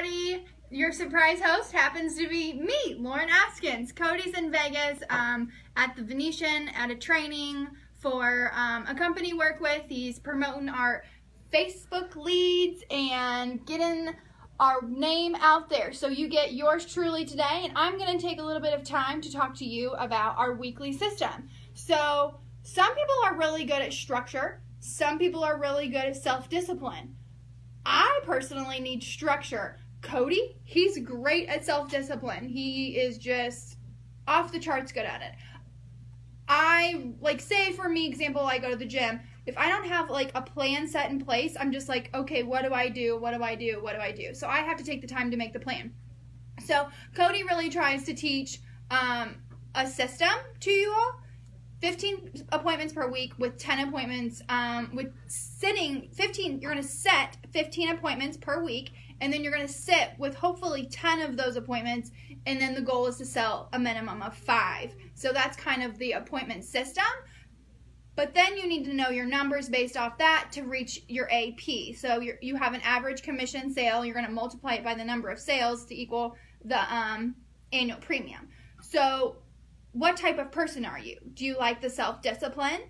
everybody. Your surprise host happens to be me, Lauren Askins. Cody's in Vegas at the Venetian at a training for a company work with. He's promoting our Facebook leads and getting our name out there. So you get yours truly today, and I'm gonna take a little bit of time to talk to you about our weekly system. So some people are really good at structure. Some people are really good at self-discipline. I personally need structure. Cody, he's great at self-discipline. He is just off the charts good at it. I, like, say for me, example, I go to the gym. If I don't have like a plan set in place, I'm just like, okay, what do I do? What do I do? What do I do? So I have to take the time to make the plan. So Cody really tries to teach a system to you all. 15 appointments per week with 10 appointments, with sitting 15, you're gonna set 15 appointments per week, and then you're gonna sit with hopefully 10 of those appointments, and then the goal is to sell a minimum of 5. So that's kind of the appointment system. But then you need to know your numbers based off that to reach your AP. So you have an average commission sale, you're gonna multiply it by the number of sales to equal the annual premium. So what type of person are you? Do you like the self-discipline?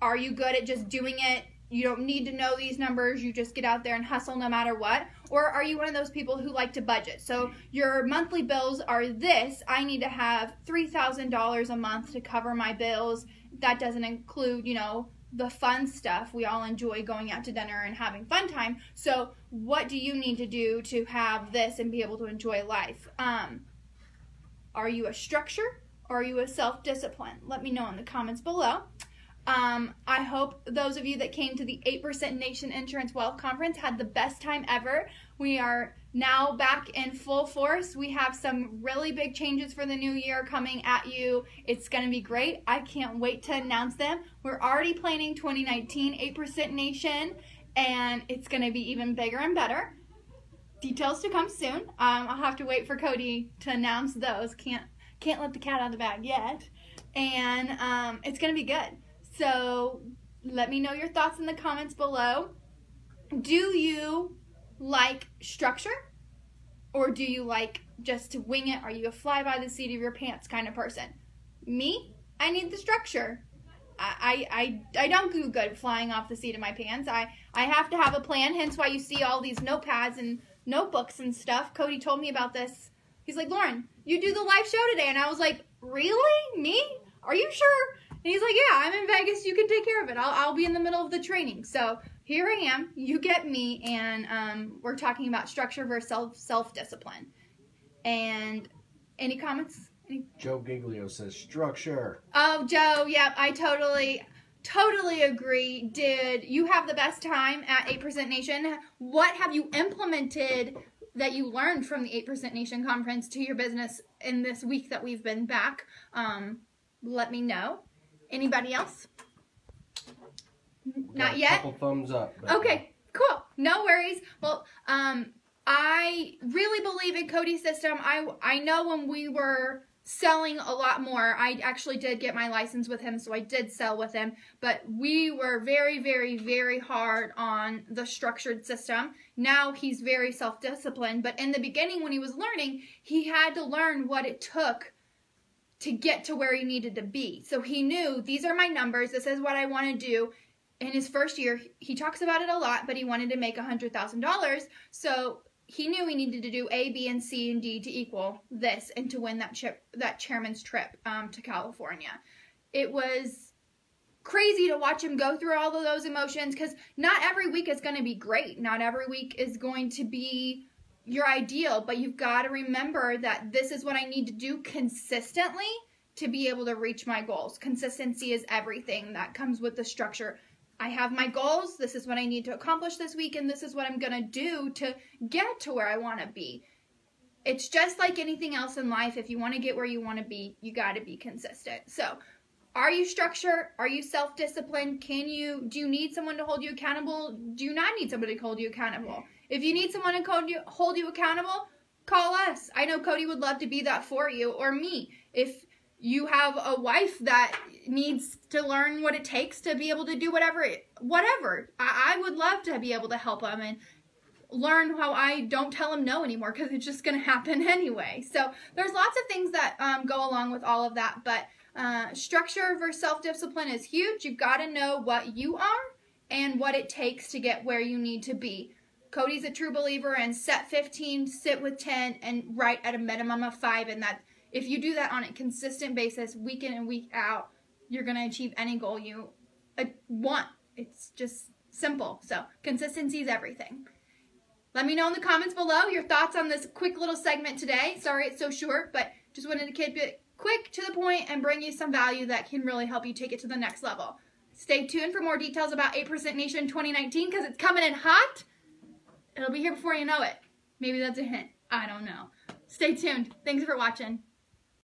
Are you good at just doing it? You don't need to know these numbers. You just get out there and hustle no matter what. Or are you one of those people who like to budget? So your monthly bills are this. I need to have $3,000 a month to cover my bills. That doesn't include, you know, the fun stuff. We all enjoy going out to dinner and having fun time. So what do you need to do to have this and be able to enjoy life? Are you a structure? Are you a self-discipline? Let me know in the comments below. I hope those of you that came to the 8% Nation Insurance Wealth Conference had the best time ever. We are now back in full force. We have some really big changes for the new year coming at you. It's going to be great. I can't wait to announce them. We're already planning 2019 8% Nation, and it's going to be even bigger and better. Details to come soon. I'll have to wait for Cody to announce those. Can't let the cat out of the bag yet, and it's gonna be good. So let me know your thoughts in the comments below. Do you like structure, or do you like just to wing it? Are you a fly by the seat of your pants kind of person? Me, I need the structure. I don't do good flying off the seat of my pants. I have to have a plan, hence why you see all these notepads and notebooks and stuff. Cody told me about this. He's like, Lauren, you do the live show today. And I was like, really? Me? Are you sure? And he's like, yeah, I'm in Vegas. You can take care of it. I'll be in the middle of the training. So here I am. You get me. And we're talking about structure versus self-discipline. And any comments? Joe Giglio says structure. Oh, Joe. Yep. I totally agree. Did you have the best time at 8% Nation? What have you implemented that you learned from the 8% Nation Conference to your business in this week that we've been back? Let me know. Anybody else? Not yet? A couple thumbs up. Okay, cool. No worries. Well, I really believe in Cody's system. I know when we were selling a lot more, I actually did get my license with him, so I did sell with him, but we were very, very, very hard on the structured system. Now he's very self-disciplined, but in the beginning when he was learning, he had to learn what it took to get to where he needed to be. So he knew, these are my numbers, this is what I want to do. In his first year, he talks about it a lot, but he wanted to make $100,000, so he knew he needed to do A, B, and C, and D to equal this and to win that chairman's trip to California. It was crazy to watch him go through all of those emotions, because not every week is going to be great. Not every week is going to be your ideal, but you've got to remember that this is what I need to do consistently to be able to reach my goals. Consistency is everything. That comes with the structure. I have my goals, this is what I need to accomplish this week, and this is what I'm gonna do to get to where I wanna be. It's just like anything else in life. If you wanna get where you wanna be, you gotta be consistent. So, are you structured? Are you self-disciplined? Do you need someone to hold you accountable? Do you not need somebody to hold you accountable? If you need someone to hold you accountable, call us. I know Cody would love to be that for you, or me. If you have a wife that needs to learn what it takes to be able to do whatever. I would love to be able to help them and learn how I don't tell him no anymore, because it's just going to happen anyway. So there's lots of things that go along with all of that, but structure versus self-discipline is huge. You've got to know what you are and what it takes to get where you need to be. Cody's a true believer in set 15, sit with 10, and write at a minimum of 5, and that if you do that on a consistent basis, week in and week out, you're going to achieve any goal you want. It's just simple. So consistency is everything. Let me know in the comments below your thoughts on this quick little segment today. Sorry it's so short, but just wanted to keep it quick to the point and bring you some value that can really help you take it to the next level. Stay tuned for more details about 8% Nation 2019, because it's coming in hot. It'll be here before you know it. Maybe that's a hint. I don't know. Stay tuned. Thanks for watching.